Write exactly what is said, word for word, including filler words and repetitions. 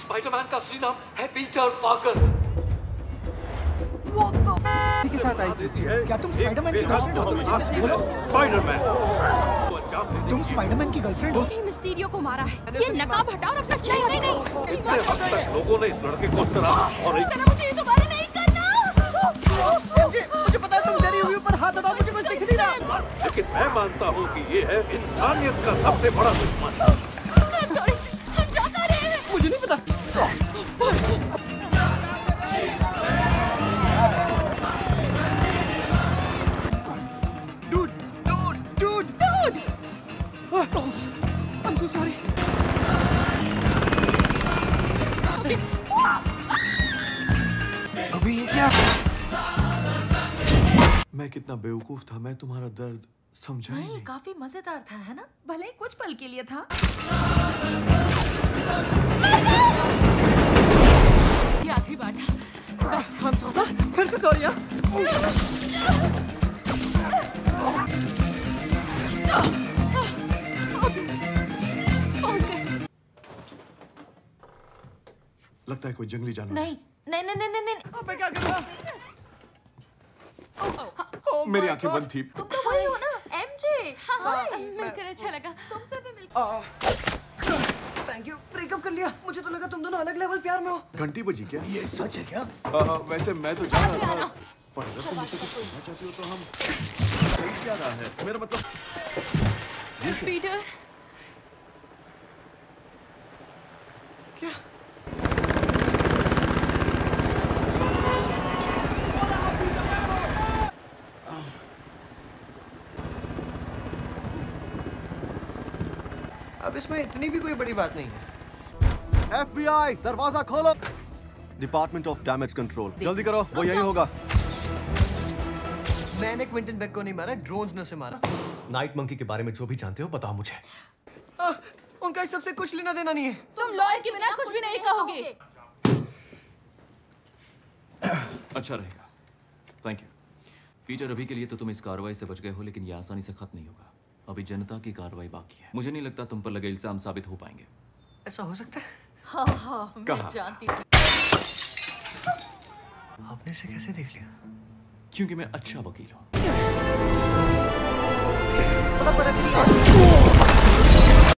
Spiderman का असली नाम है Peter Parker. What the f*** के साथ आई है? क्या तुम स्पाइडरमैन की गर्लफ्रेंड हो? बोलो। स्पाइडरमैन। तुम स्पाइडरमैन की गर्लफ्रेंड हो? मिस्टीरियो को मारा है। ये नकाब हटाओ और अपना चेहरा नहीं। इतने हद तक लोगों ने इस लड़के को डरा और मुझे दोबारा नहीं करना। एमजे, मुझे पता है तुम डरी हुई हो, पर हाथ हटाओ, मुझे कुछ दिख नहीं रहा। लेकिन मैं मानता हूँ कि ये है इंसानियत का सबसे बड़ा दुश्मन। मुझे नहीं पता। मैं कितना बेवकूफ था, मैं तुम्हारा दर्द समझा नहीं, नहीं। काफी मजेदार था, है ना? भले कुछ पल के लिए था। ये आखिरी बार था। बस हम सोता, फिर से सॉरी। लगता है कोई जंगली जानवर। नहीं नहीं नहीं नहीं नहीं, नहीं। मैं क्या कर रहा? मेरी आंखें बंद थी। तुम तो वही हो ना एमजे? हाँ, हाँ, मिलकर अच्छा लगा, तुमसे भी मिलकर। Thank you. ब्रेकअप कर लिया? मुझे तो लगा तुम दोनों अलग लेवल प्यार में हो। घंटी बजी क्या? ये सच है क्या? आ, वैसे मैं तो जा रहा था, पर अगर तुम मुझसे कुछ कहना चाहती हो तो हम चल क्या रहा है, मेरा मतलब। पीटर क्या? इसमें इतनी भी कोई बड़ी बात नहीं है। एफ बी आई, दरवाजा खोलो। डिपार्टमेंट ऑफ डैमेज कंट्रोल, जल्दी करो, वो यही होगा। मैंने क्विंटन बेक को नहीं मारा, ड्रोन्स ने उसे मारा। नाइट मंकी के बारे में जो भी जानते हो बताओ मुझे। आ, उनका इस सबसे कुछ लेना देना नहीं है। तुम लॉयर के बिना कुछ भी नहीं कहोगे। अच्छा रहेगा, थैंक यू पीटर। अभी के लिए तो तुम इस कार्रवाई से बच गए हो, लेकिन ये आसानी से खत्म नहीं होगा। अभी जनता की कार्रवाई बाकी है। मुझे नहीं लगता तुम पर लगे इल्जाम साबित हो पाएंगे। ऐसा हो सकता है? हाँ हाँ, मैं जानती थी। आपने इसे कैसे देख लिया? क्योंकि मैं अच्छा वकील हूँ।